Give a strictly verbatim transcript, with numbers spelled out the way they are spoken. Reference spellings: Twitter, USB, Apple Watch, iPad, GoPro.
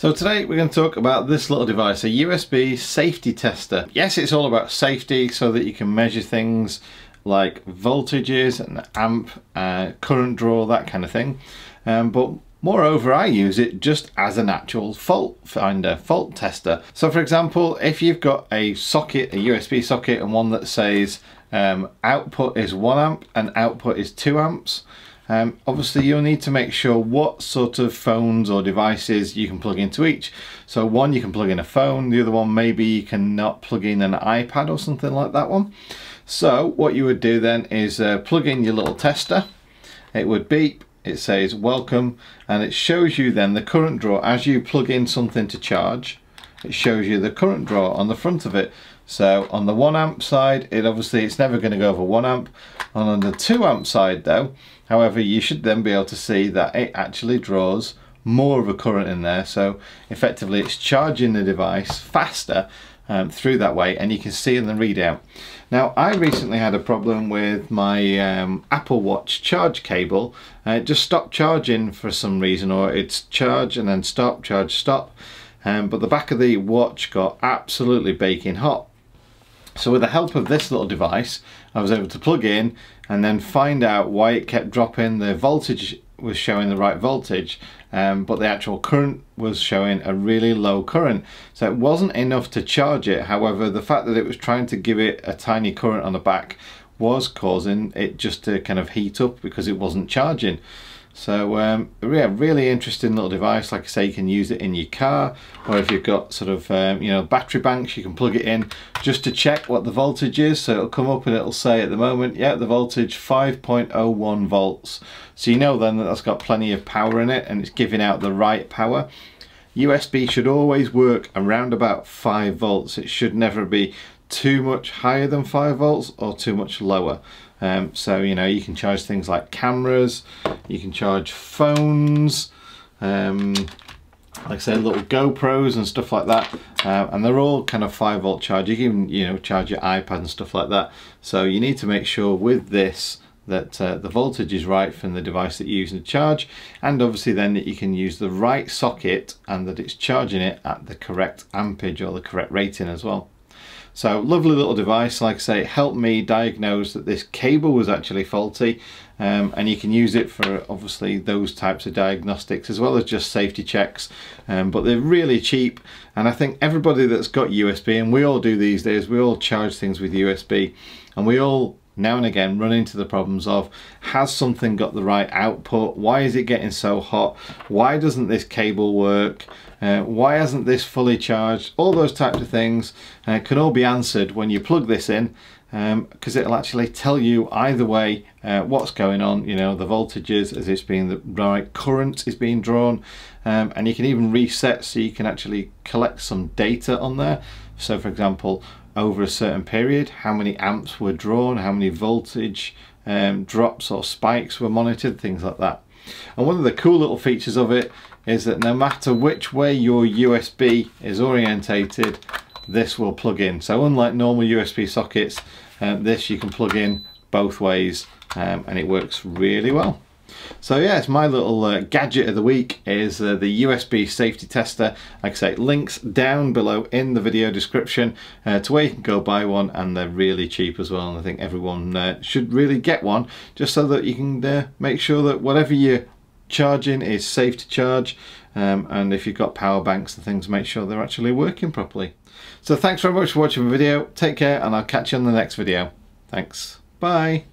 So today we're going to talk about this little device, a U S B safety tester. Yes, it's all about safety so that you can measure things like voltages and amp, uh, current draw, that kind of thing. Um, but moreover, I use it just as an actual fault finder, fault tester. So for example, if you've got a socket, a U S B socket, and one that says um, output is one amp and output is two amps, Um, obviously you'll need to make sure what sort of phones or devices you can plug into each. So one you can plug in a phone, the other one maybe you cannot plug in an iPad or something like that one. So what you would do then is uh, plug in your little tester, it would beep, it says welcome, and it shows you then the current draw. As you plug in something to charge, it shows you the current draw on the front of it. So on the one amp side, it obviously it's never going to go over one amp. And on the two amp side though, however, you should then be able to see that it actually draws more of a current in there. So effectively it's charging the device faster um, through that way, and you can see in the readout. Now I recently had a problem with my um, Apple Watch charge cable. Uh, it just stopped charging for some reason, or it's charge and then stop, charge, stop. Um, but the back of the watch got absolutely baking hot. So with the help of this little device, I was able to plug in and then find out why it kept dropping. The voltage was showing the right voltage, um, but the actual current was showing a really low current. So it wasn't enough to charge it. However, the fact that it was trying to give it a tiny current on the back was causing it just to kind of heat up because it wasn't charging. So um, yeah, really interesting little device. Like I say, you can use it in your car, or if you've got sort of um, you know, battery banks, you can plug it in just to check what the voltage is. So it'll come up and it'll say at the moment, yeah, the voltage five point oh one volts. So you know then that that's got plenty of power in it and it's giving out the right power. U S B should always work around about five volts. It should never be too much higher than five volts or too much lower. Um, so you know, you can charge things like cameras, you can charge phones, um, like I say, little GoPros and stuff like that, uh, and they're all kind of five volt charge. You can, you know, charge your iPad and stuff like that. So you need to make sure with this that uh, the voltage is right from the device that you're using to charge, and obviously then that you can use the right socket and that it's charging it at the correct ampage or the correct rating as well. So lovely little device. Like I say, it helped me diagnose that this cable was actually faulty, um, and you can use it for obviously those types of diagnostics as well as just safety checks, um, but they're really cheap, and I think everybody that's got U S B, and we all do these days, we all charge things with U S B, and we all now and again run into the problems of, has something got the right output? Why is it getting so hot? Why doesn't this cable work? Uh, why hasn't this fully charged? All those types of things uh, can all be answered when you plug this in, because um, it'll actually tell you either way uh, what's going on, you know, the voltages, as it's being the right current is being drawn, um, and you can even reset so you can actually collect some data on there. So for example, over a certain period, how many amps were drawn, how many voltage um, drops or spikes were monitored, things like that. And one of the cool little features of it is that no matter which way your U S B is orientated, this will plug in. So unlike normal U S B sockets, um, this you can plug in both ways, um, and it works really well. So yeah, it's my little uh, gadget of the week, is uh, the U S B safety tester. Like I say, links down below in the video description uh, to where you can go buy one, and they're really cheap as well, and I think everyone uh, should really get one, just so that you can uh, make sure that whatever you're charging is safe to charge, um, and if you've got power banks and things, make sure they're actually working properly. So thanks very much for watching the video, take care, and I'll catch you on the next video. Thanks, bye.